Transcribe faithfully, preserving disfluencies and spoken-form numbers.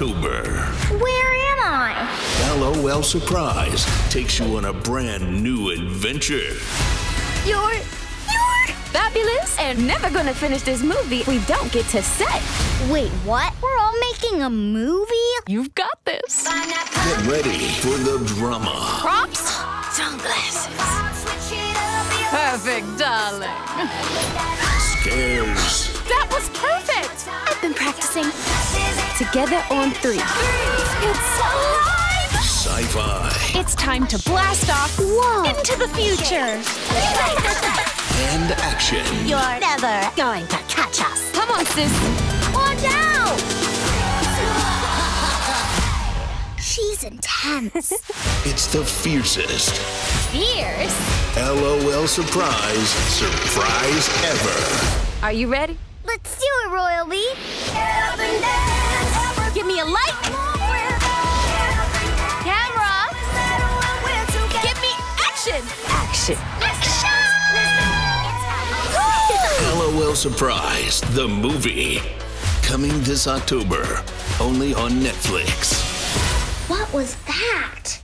October. Where am I? L O L Surprise takes you on a brand new adventure. You're, you're fabulous and never gonna finish this movie if we don't get to set. Wait, what? We're all making a movie? You've got this. Get ready for the drama. Props, sunglasses. Perfect, darling. Scares. That was perfect. I've been practicing. Together on three. It's alive. Sci-fi. It's time to blast off. Whoa. Into the future. And action. You're never going to catch us. Come on, sis. Or down. She's intense. It's the fiercest. Fierce. L O L Surprise! Surprise ever! Are you ready? Let's do it, Royal Bee! Give me a light! Camera! Give me action! Action! Action! L O L Surprise! The movie! Coming this October, only on Netflix. What was that?